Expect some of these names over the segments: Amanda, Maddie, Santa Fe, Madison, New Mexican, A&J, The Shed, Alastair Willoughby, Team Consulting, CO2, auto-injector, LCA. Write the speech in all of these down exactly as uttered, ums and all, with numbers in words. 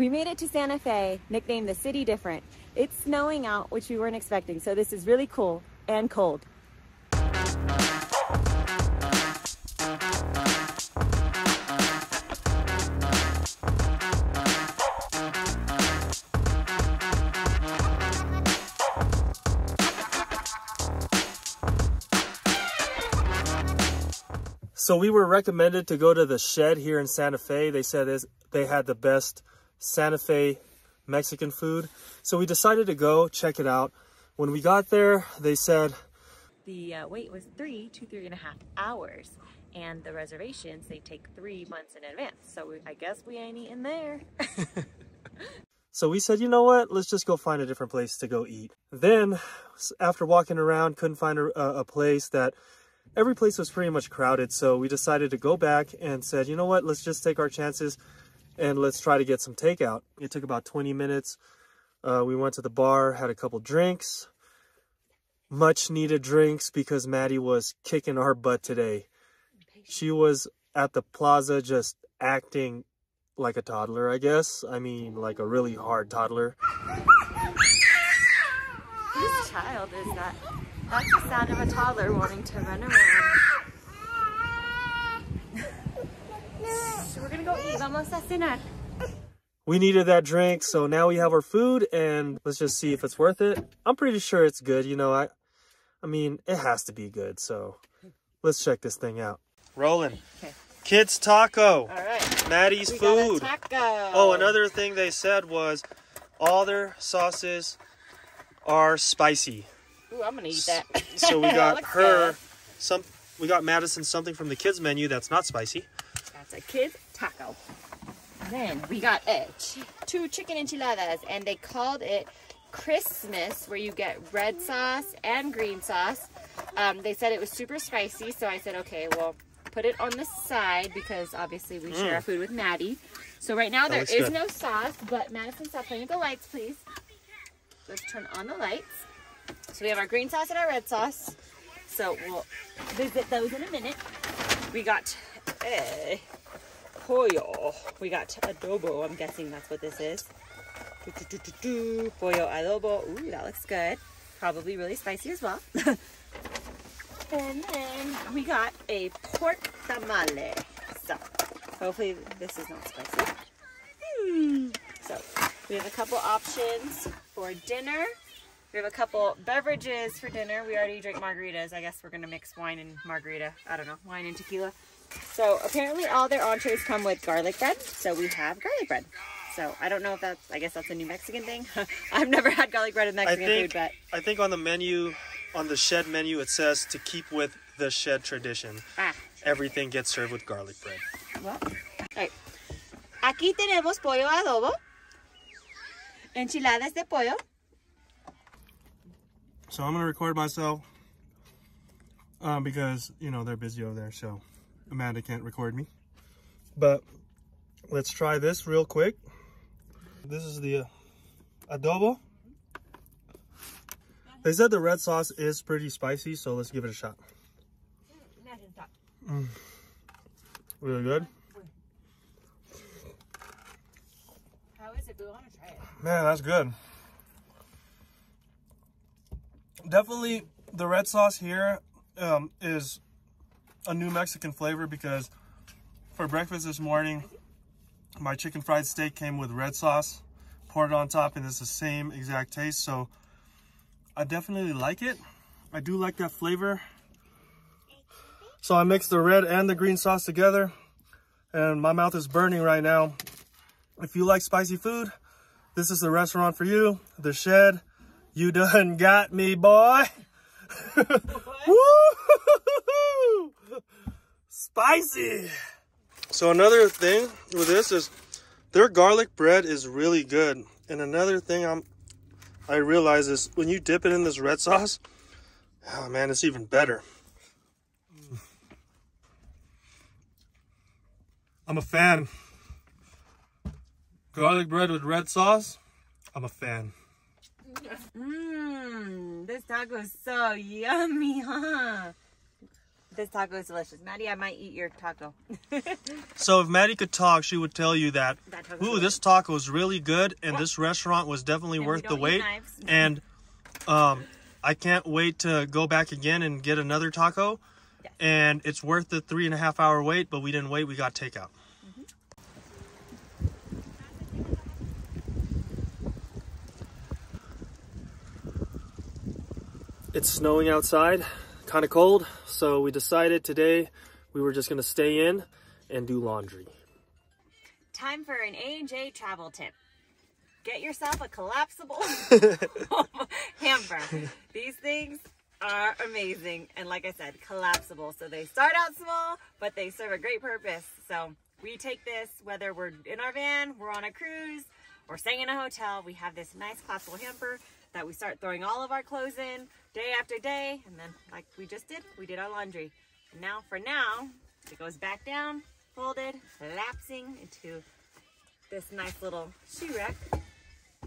We made it to Santa Fe, nicknamed the city different. It's snowing out, which we weren't expecting, so this is really cool and cold. So we were recommended to go to The Shed here in Santa Fe. They said they had the best Santa Fe Mexican food. So we decided to go check it out. When we got there, they said the uh, wait was three to three and a half hours, and the reservations, they take three months in advance. So we, I guess we ain't eating there. So we said, you know what, let's just go find a different place to go eat. Then after walking around, couldn't find a, a place that every place was pretty much crowded. So we decided to go back and said, you know what, let's just take our chances and let's try to get some takeout. It took about twenty minutes. Uh, we went to the bar, had a couple drinks, much needed drinks, because Maddie was kicking our butt today. She was at the plaza just acting like a toddler, I guess. I mean, like a really hard toddler. Whose child is that? That's the sound of a toddler wanting to run around. So we're gonna go eat. Vamos a cenar. We needed that drink, so now we have our food, and let's just see if it's worth it. I'm pretty sure it's good, you know. I, I mean, it has to be good. So let's check this thing out. Rolling. Okay. Kids taco. All right. Maddie's we food. Got a taco. Oh, another thing they said was all their sauces are spicy. Ooh, I'm gonna eat that. So we got her good. some. We got Madison something from the kids menu that's not spicy. A kid taco. And then we got uh, ch two chicken enchiladas, and they called it Christmas, where you get red sauce and green sauce. Um, they said it was super spicy, so I said, okay, well, put it on the side, because obviously we mm. share our food with Maddie. So right now there is good. no sauce, but Madison, stop playing with the lights, please. Let's turn on the lights. So we have our green sauce and our red sauce. So we'll visit those in a minute. We got uh, pollo. We got adobo. I'm guessing that's what this is. Do, do, do, do, do. Pollo adobo. Ooh, that looks good. Probably really spicy as well. And then we got a pork tamale. So hopefully this is not spicy. Hmm. So we have a couple options for dinner. We have a couple beverages for dinner. We already drink margaritas. I guess we're going to mix wine and margarita. I don't know, wine and tequila. So apparently all their entrees come with garlic bread. So we have garlic bread. So I don't know if that's, I guess that's a new Mexican thing. I've never had garlic bread in Mexican I think, food, but. I think on the menu, on the Shed menu, it says to keep with the Shed tradition. Ah. Everything gets served with garlic bread. Well, all right. Aquí tenemos pollo adobo. Enchiladas de pollo. So I'm going to record myself uh, because, you know, they're busy over there, so Amanda can't record me. But let's try this real quick. This is the uh, adobo. They said the red sauce is pretty spicy, so let's give it a shot. Mm. Really good. How is it? We want to try it. Man, that's good. Definitely the red sauce here um, is a new Mexican flavor, because for breakfast this morning, my chicken fried steak came with red sauce, poured it on top, and it's the same exact taste. So I definitely like it. I do like that flavor. So I mixed the red and the green sauce together, and my mouth is burning right now. If you like spicy food, this is the restaurant for you, The Shed. You done got me, boy. Woo! Spicy. So another thing with this is their garlic bread is really good. And another thing I'm I realize is when you dip it in this red sauce, oh man, it's even better. I'm a fan. Garlic bread with red sauce, I'm a fan. Mmm, this taco is so yummy, huh? This taco is delicious. Maddie, I might eat your taco. So if Maddie could talk, she would tell you that, that ooh, delicious. This taco is really good, and yeah. This restaurant was definitely and worth the wait. And um, I can't wait to go back again and get another taco. Yes. And it's worth the three and a half hour wait, but we didn't wait. We got takeout. It's snowing outside, kind of cold, so we decided today we were just going to stay in and do laundry. Time for an A and J travel tip. Get yourself a collapsible hamper. These things are amazing, and like I said, collapsible. So they start out small, but they serve a great purpose. So we take this, whether we're in our van, we're on a cruise, or staying in a hotel, we have this nice collapsible hamper that we start throwing all of our clothes in day after day. And then like we just did, we did our laundry. And now for now, it goes back down, folded, collapsing into this nice little shoe rack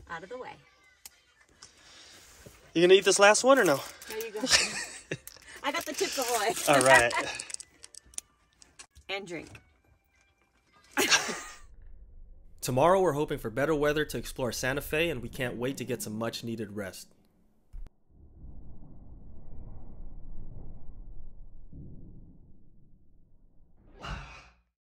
out of the way. You gonna eat this last one or no? There you go. I got the Chips Ahoy. All right. And drink. Tomorrow we're hoping for better weather to explore Santa Fe, and we can't wait to get some much needed rest.